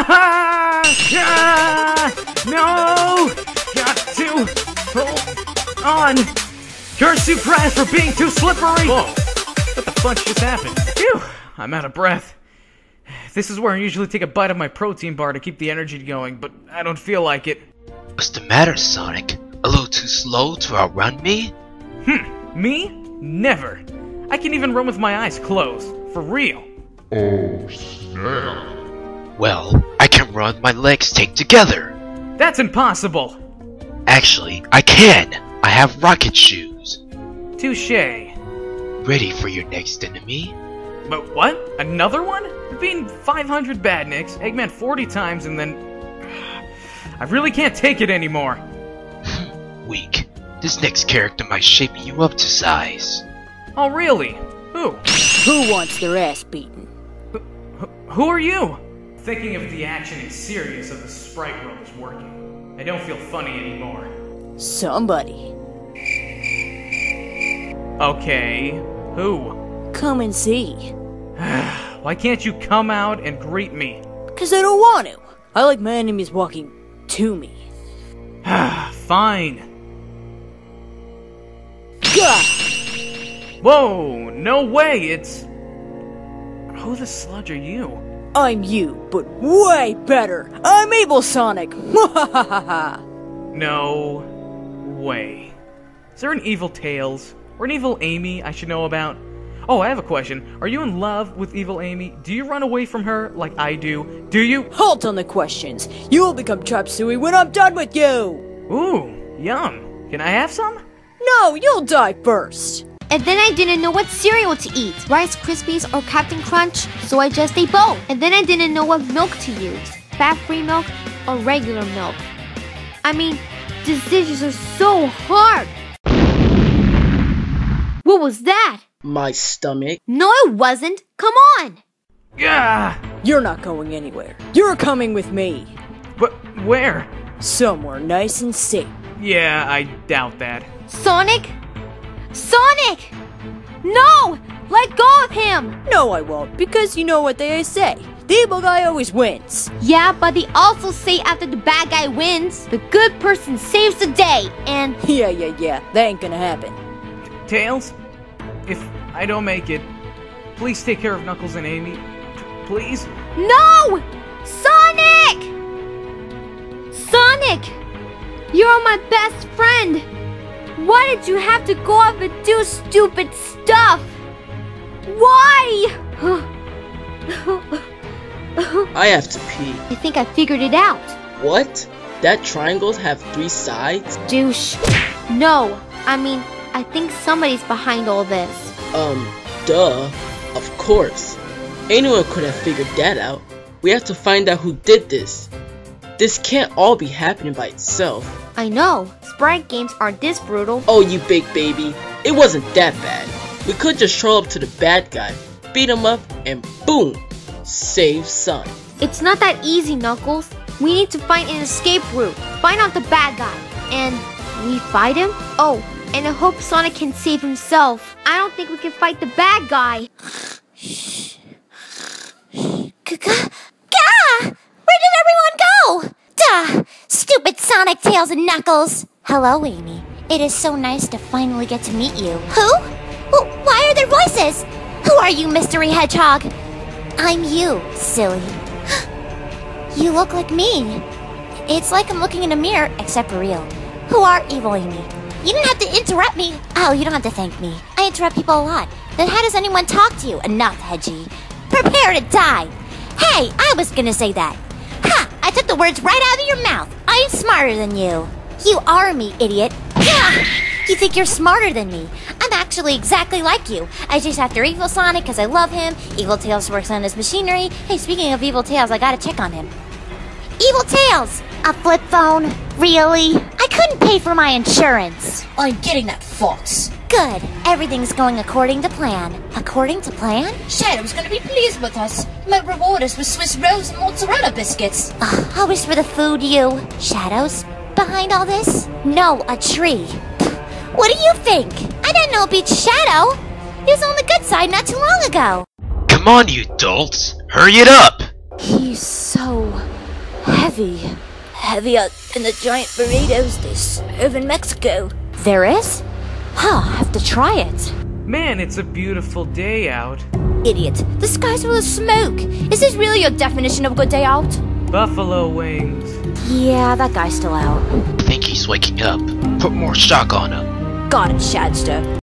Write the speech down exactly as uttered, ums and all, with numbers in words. Ah! Ah! No! Got to hold on! You're surprised for being too slippery! Whoa! What the fuck just happened? Phew! I'm out of breath. This is where I usually take a bite of my protein bar to keep the energy going, but I don't feel like it. What's the matter, Sonic? A little too slow to outrun me? Hmm. Me? Never. I can even run with my eyes closed. For real. Oh, snap. Well, I can run with my legs taped together. That's impossible. Actually, I can. I have rocket shoes. Touché. Ready for your next enemy? But what? Another one? I've beaten five hundred badniks, Eggman forty times, and then... I really can't take it anymore. Weak. This next character might shape you up to size. Oh, really? Who? Who wants their ass beaten? Wh- who are you? Thinking of the action and serious of the sprite world is working. I don't feel funny anymore. Somebody. Okay, who? Come and see. Why can't you come out and greet me? Because I don't want to. I like my enemies walking to me. Fine. Gah! Whoa, no way, it's... Who the sludge are you? I'm you, but way better! I'm Evil Sonic! No... way. Is there an Evil Tails? Or an Evil Amy I should know about? Oh, I have a question. Are you in love with Evil Amy? Do you run away from her like I do? Do you- Halt on the questions! You will become chop suey when I'm done with you! Ooh, yum. Can I have some? No, you'll die first! And then I didn't know what cereal to eat, Rice Krispies or Captain Crunch, so I just ate both. And then I didn't know what milk to use, fat-free milk or regular milk. I mean, decisions are so hard. What was that? My stomach. No, it wasn't. Come on. Yeah. You're not going anywhere. You're coming with me. But where? Somewhere nice and safe. Yeah, I doubt that. Sonic? Sonic! No! Let go of him! No, I won't, because you know what they say. The evil guy always wins. Yeah, but they also say after the bad guy wins, the good person saves the day, and... Yeah, yeah, yeah, that ain't gonna happen. Tails, if I don't make it, please take care of Knuckles and Amy. T please? No! Sonic! Sonic! You're my best friend! Why did you have to go up and do stupid stuff? Why? I have to pee. I think I figured it out. What? That triangles have three sides? Douche. No, I mean, I think somebody's behind all this. Um, duh. Of course. Anyone could have figured that out. We have to find out who did this. This can't all be happening by itself. I know. Sprite games aren't this brutal. Oh, you big baby. It wasn't that bad. We could just show up to the bad guy, beat him up, and boom! Save Sonic. It's not that easy, Knuckles. We need to find an escape route. Find out the bad guy. And we fight him? Oh, and I hope Sonic can save himself. I don't think we can fight the bad guy. Stupid Sonic, Tails, and Knuckles! Hello, Amy. It is so nice to finally get to meet you. Who? Well, why are there voices? Who are you, Mystery Hedgehog? I'm you, silly. You look like me. It's like I'm looking in a mirror, except for real. Who are Evil Amy? You don't have to interrupt me. Oh, you don't have to thank me. I interrupt people a lot. Then how does anyone talk to you? Enough, Hedgie. Prepare to die. Hey, I was gonna say that. Ha! I took the words right out of your mouth. I'm smarter than you. You are me, idiot. Gah! You think you're smarter than me. I'm actually exactly like you. I chase after Evil Sonic because I love him. Evil Tails works on his machinery. Hey, speaking of Evil Tails, I gotta check on him. Evil Tails! A flip phone? Really? I couldn't pay for my insurance. I'm getting that fox. Good. Everything's going according to plan. According to plan? Shadow's gonna be pleased with us. He might reward us with Swiss rolls and mozzarella biscuits. Ugh, I wish for the food, you. Shadow's behind all this? No, a tree. What do you think? I didn't know it beat Shadow. He was on the good side not too long ago. Come on, you dolts. Hurry it up. He's so heavy. Heavier than the giant burritos they serve in Mexico. There is? Huh, I have to try it. Man, it's a beautiful day out. Idiot, the sky's full of smoke. Is this really your definition of a good day out? Buffalo wings. Yeah, that guy's still out. I think he's waking up. Put more shock on him. Got it, Shadster.